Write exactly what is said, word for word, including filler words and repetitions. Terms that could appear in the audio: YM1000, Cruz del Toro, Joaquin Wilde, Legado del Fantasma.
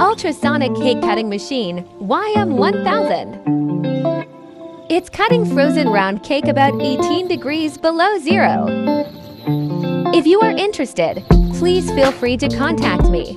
ultrasonic cake cutting machine, Y M one thousand. It's cutting frozen round cake about eighteen degrees below zero. If you are interested, please feel free to contact me.